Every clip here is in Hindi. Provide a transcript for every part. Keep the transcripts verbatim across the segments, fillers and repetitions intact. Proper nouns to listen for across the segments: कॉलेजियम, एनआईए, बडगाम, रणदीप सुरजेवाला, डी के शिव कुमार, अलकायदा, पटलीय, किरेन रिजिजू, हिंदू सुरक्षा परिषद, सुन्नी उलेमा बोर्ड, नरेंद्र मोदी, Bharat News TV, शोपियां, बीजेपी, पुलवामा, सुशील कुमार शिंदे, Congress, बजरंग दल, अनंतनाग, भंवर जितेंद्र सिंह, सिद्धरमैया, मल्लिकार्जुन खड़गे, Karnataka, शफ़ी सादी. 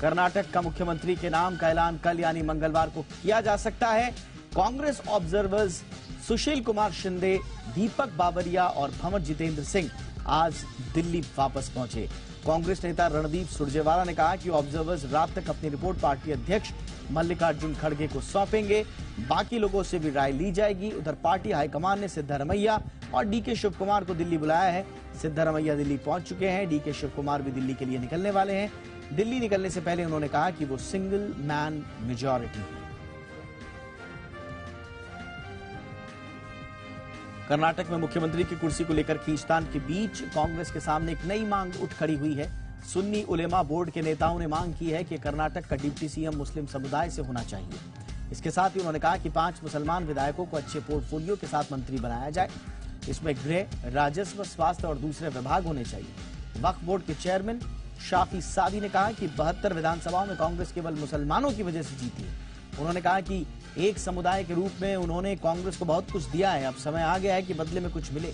कर्नाटक का मुख्यमंत्री के नाम का ऐलान कल यानी मंगलवार को किया जा सकता है। कांग्रेस ऑब्जर्वर्स सुशील कुमार शिंदे, दीपक बाबरिया और भंवर जितेंद्र सिंह आज दिल्ली वापस पहुंचे। कांग्रेस नेता रणदीप सुरजेवाला ने कहा कि ऑब्जर्वर्स रात तक अपनी रिपोर्ट पार्टी अध्यक्ष मल्लिकार्जुन खड़गे को सौंपेंगे, बाकी लोगों से भी राय ली जाएगी। उधर पार्टी हाईकमान ने सिद्धरमैया और डी के शिव कुमार को दिल्ली बुलाया है। सिद्धरमैया दिल्ली पहुंच चुके हैं, डी के शिव कुमार भी दिल्ली के लिए निकलने वाले हैं। दिल्ली निकलने से पहले उन्होंने कहा कि वो सिंगल मैन मेजॉरिटी है। कर्नाटक में मुख्यमंत्री की कुर्सी को लेकर खींचतान के बीच कांग्रेस के सामने एक नई मांग उठ खड़ी हुई है। सुन्नी उलेमा बोर्ड के नेताओं ने मांग की है कि कर्नाटक का डिप्टी सीएम मुस्लिम समुदाय से होना चाहिए। इसके साथ ही उन्होंने कहा कि पांच मुसलमान विधायकों को अच्छे पोर्टफोलियो के साथ मंत्री बनाया जाए। इसमें गृह, राजस्व, स्वास्थ्य और दूसरे विभाग होने चाहिए। वक्फ बोर्ड के चेयरमैन शफ़ी सादी ने कहा कि बहत्तर विधानसभाओं में कांग्रेस केवल मुसलमानों की वजह से जीती है। उन्होंने कहा कि एक समुदाय के रूप में उन्होंने कांग्रेस को बहुत कुछ दिया है, अब समय आ गया है कि बदले में कुछ मिले।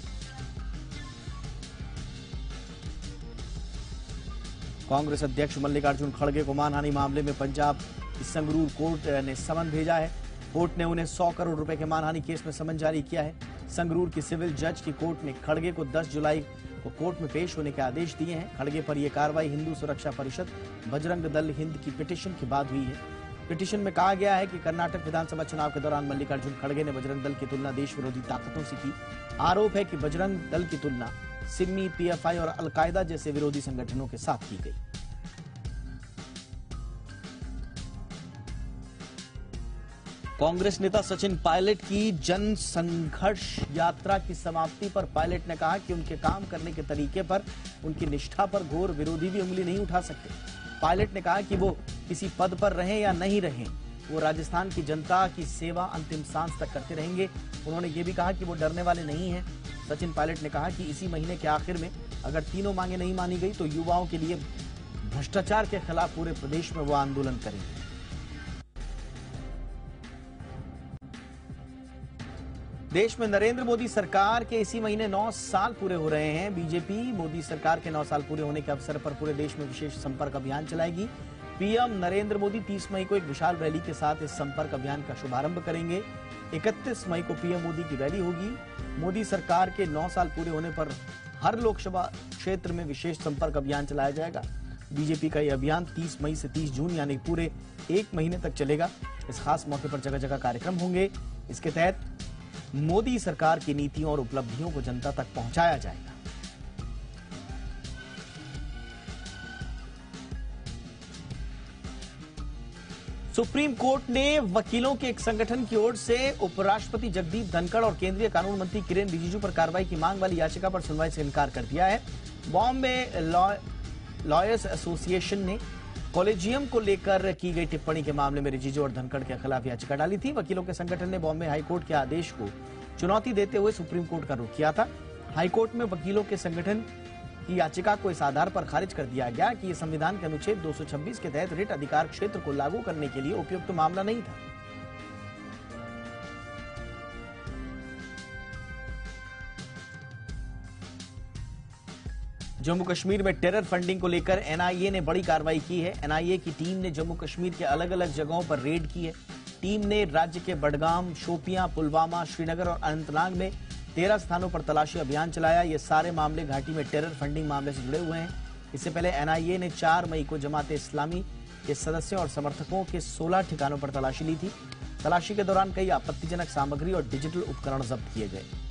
कांग्रेस अध्यक्ष मल्लिकार्जुन खड़गे को मानहानि मामले में पंजाब संगरूर कोर्ट ने समन भेजा है। कोर्ट ने उन्हें सौ करोड़ रुपए के मानहानि केस में समन जारी किया है। संगरूर की सिविल जज की कोर्ट ने खड़गे को दस जुलाई को कोर्ट में पेश होने के आदेश दिए हैं। खड़गे पर यह कार्रवाई हिंदू सुरक्षा परिषद, बजरंग दल हिंद की पिटिशन के बाद हुई है। पिटिशन में कहा गया है कि कर्नाटक विधानसभा चुनाव के दौरान मल्लिकार्जुन खड़गे ने बजरंग दल की तुलना देश विरोधी ताकतों से की। आरोप है कि बजरंग दल की तुलना सिम्मी, पीएफआई और अलकायदा जैसे विरोधी संगठनों के साथ की गई। कांग्रेस नेता सचिन पायलट की जन संघर्ष यात्रा की समाप्ति पर पायलट ने कहा कि उनके काम करने के तरीके पर, उनकी निष्ठा पर घोर विरोधी भी उंगली नहीं उठा सकते। पायलट ने कहा कि वो किसी पद पर रहें या नहीं रहें, वो राजस्थान की जनता की सेवा अंतिम सांस तक करते रहेंगे। उन्होंने ये भी कहा कि वो डरने वाले नहीं हैं। सचिन पायलट ने कहा कि इसी महीने के आखिर में अगर तीनों मांगे नहीं मानी गई तो युवाओं के लिए भ्रष्टाचार के खिलाफ पूरे प्रदेश में वो आंदोलन करेंगे। देश में नरेंद्र मोदी सरकार के इसी महीने नौ साल पूरे हो रहे हैं। बीजेपी मोदी सरकार के नौ साल पूरे होने के अवसर पर पूरे देश में विशेष संपर्क अभियान चलाएगी। पीएम नरेंद्र मोदी तीस मई को एक विशाल रैली के साथ इस संपर्क अभियान का शुभारंभ करेंगे। इकतीस मई को पीएम मोदी की रैली होगी। मोदी सरकार के नौ साल पूरे होने पर हर लोकसभा क्षेत्र में विशेष संपर्क अभियान चलाया जाएगा। बीजेपी का यह अभियान तीस मई से तीस जून यानी पूरे एक महीने तक चलेगा। इस खास मौके पर जगह जगह कार्यक्रम होंगे। इसके तहत मोदी सरकार की नीतियों और उपलब्धियों को जनता तक पहुंचाया जाएगा। सुप्रीम कोर्ट ने वकीलों के एक संगठन की ओर से उपराष्ट्रपति जगदीप धनखड़ और केंद्रीय कानून मंत्री किरेन रिजिजू पर कार्रवाई की मांग वाली याचिका पर सुनवाई से इनकार कर दिया है। बॉम्बे लॉयर्स एसोसिएशन ने कॉलेजियम को लेकर की गई टिप्पणी के मामले में रिजिजू और धनखड़ के खिलाफ याचिका डाली थी। वकीलों के संगठन ने बॉम्बे हाईकोर्ट के आदेश को चुनौती देते हुए सुप्रीम कोर्ट का रुख किया था। हाईकोर्ट में वकीलों के संगठन की याचिका को इस आधार पर खारिज कर दिया गया कि यह संविधान के अनुच्छेद दो सौ छब्बीस के तहत रिट अधिकार क्षेत्र को लागू करने के लिए उपयुक्त मामला नहीं था। जम्मू कश्मीर में टेरर फंडिंग को लेकर एनआईए ने बड़ी कार्रवाई की है। एनआईए की टीम ने जम्मू कश्मीर के अलग अलग जगहों पर रेड की है। टीम ने राज्य के बडगाम, शोपियां, पुलवामा, श्रीनगर और अनंतनाग में तेरह स्थानों पर तलाशी अभियान चलाया। ये सारे मामले घाटी में टेरर फंडिंग मामले से जुड़े हुए हैं। इससे पहले एनआईए ने चार मई को जमात-ए-इस्लामी के सदस्यों और समर्थकों के सोलह ठिकानों पर तलाशी ली थी। तलाशी के दौरान कई आपत्तिजनक सामग्री और डिजिटल उपकरण जब्त किए गए।